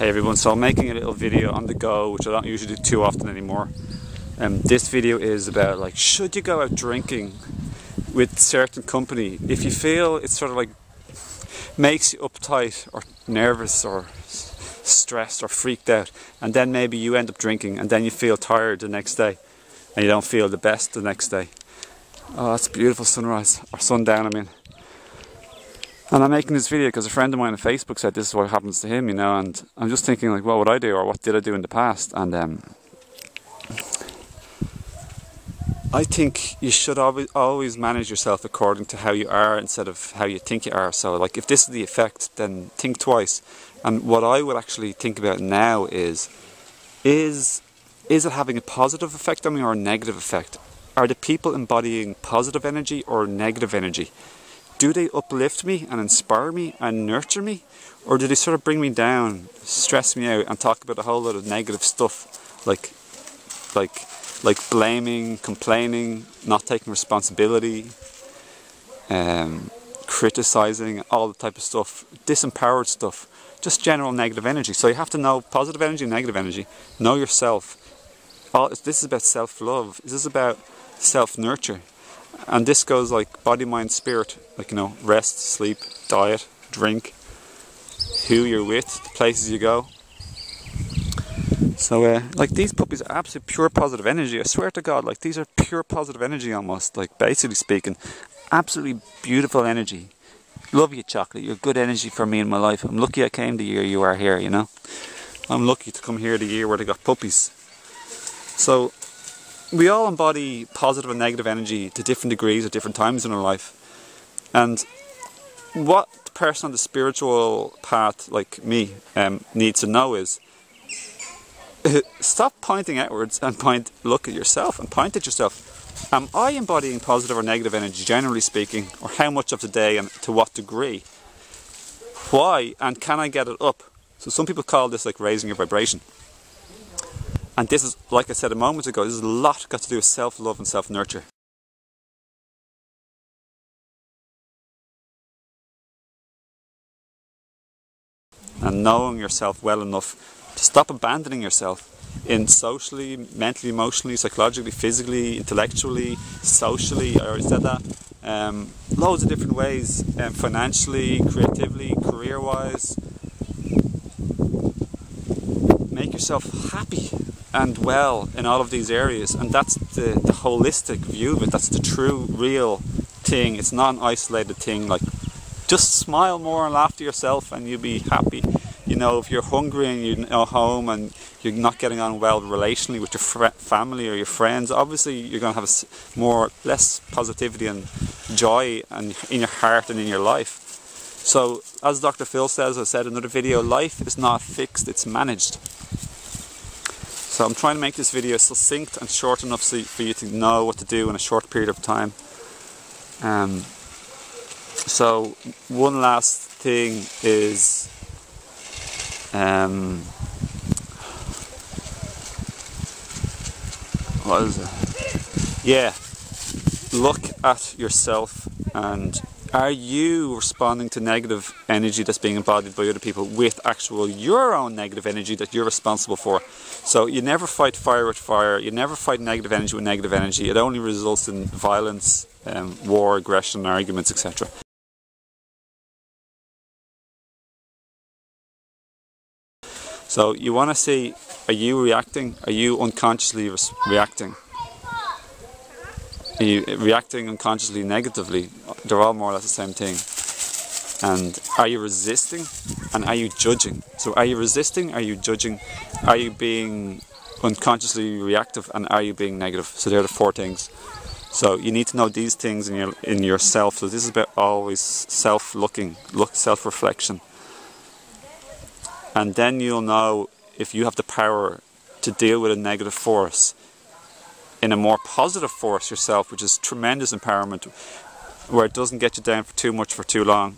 Hey everyone, so I'm making a little video on the go, which I don't usually do too often anymore. This video is about, like, should you go out drinking with certain company if you feel it's sort of like makes you uptight or nervous or stressed or freaked out, and then maybe you end up drinking and then you feel tired the next day and you don't feel the best the next day. Oh, that's a beautiful sunrise, or sundown I mean. And I'm making this video because a friend of mine on Facebook said this is what happens to him, you know, and I'm just thinking, like, what would I do, or what did I do in the past? And I think you should always manage yourself according to how you are instead of how you think you are. So, like, if this is the effect, then think twice. And what I would actually think about now is it having a positive effect on me or a negative effect? Are the people embodying positive energy or negative energy? Do they uplift me and inspire me and nurture me? Or do they sort of bring me down, stress me out, and talk about a whole lot of negative stuff like blaming, complaining, not taking responsibility, criticizing, all the type of stuff, disempowered stuff, just general negative energy. So you have to know positive energy and negative energy. Know yourself. This is about self-love. This is about self-nurture. And this goes like body, mind, spirit, like, you know, rest, sleep, diet, drink, who you're with, the places you go. So, like, these puppies are absolute pure positive energy. I swear to God, like, these are pure positive energy almost, like, basically speaking. Absolutely beautiful energy. Love you, Chocolate. You're good energy for me in my life. I'm lucky I came the year you are here, you know. I'm lucky to come here the year where they got puppies. So, we all embody positive and negative energy to different degrees at different times in our life. And what the person on the spiritual path, like me, needs to know is, stop pointing outwards and look at yourself and point at yourself. Am I embodying positive or negative energy, generally speaking, or how much of the day and to what degree? Why? And can I get it up? So some people call this, like, raising your vibration. And this is, like I said a moment ago, this is a lot got to do with self-love and self-nurture. And knowing yourself well enough to stop abandoning yourself in socially, mentally, emotionally, psychologically, physically, intellectually, socially, I already said that, loads of different ways, financially, creatively, career-wise. Make yourself happy and well in all of these areas, and that's the holistic view of it. That's the true, real thing. It's not an isolated thing. Like, just smile more and laugh to yourself and you'll be happy. You know, if you're hungry and you're home and you're not getting on well relationally with your family or your friends, obviously you're going to have less positivity and joy and in your heart and in your life. So, as Dr. Phil says, I said in another video, life is not fixed, it's managed. So I'm trying to make this video succinct and short enough so for you to know what to do in a short period of time. So one last thing is, what is it? Yeah, look at yourself, and are you responding to negative energy that's being embodied by other people with actual your own negative energy that you're responsible for? So you never fight fire with fire, you never fight negative energy with negative energy. It only results in violence, war, aggression, arguments, etc. So you want to see, are you reacting? Are you unconsciously reacting? Are you reacting unconsciously negatively? They're all more or less the same thing. And are you resisting? And are you judging? So are you resisting? Are you judging? Are you being unconsciously reactive? And are you being negative? So they're the four things. So you need to know these things in yourself. So this is about always self-looking, self-reflection. And then you'll know if you have the power to deal with a negative force in a more positive force yourself, which is tremendous empowerment, where it doesn't get you down for too much for too long.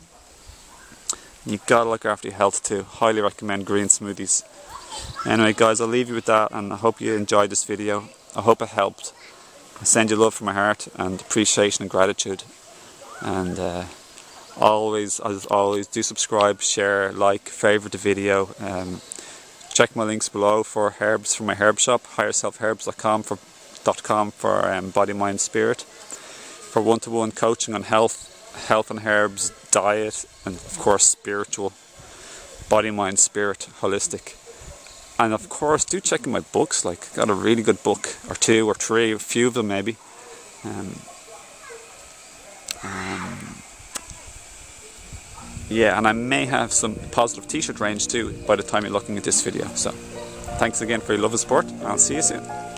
You've got to look after your health too. Highly recommend green smoothies. Anyway guys, I'll leave you with that, and I hope you enjoyed this video. I hope it helped. I send you love from my heart and appreciation and gratitude. And always, as always, do subscribe, share, like, favourite the video. Check my links below for herbs from my herb shop, HigherSelfHerbs.com for body, mind, spirit, for one-to-one coaching on health and herbs, diet, and of course spiritual, body, mind, spirit, holistic. And of course do check in my books, like got a really good book or two or three, a few of them maybe. Yeah, and I may have some positive t-shirt range too by the time you're looking at this video. So thanks again for your love and support, and I'll see you soon.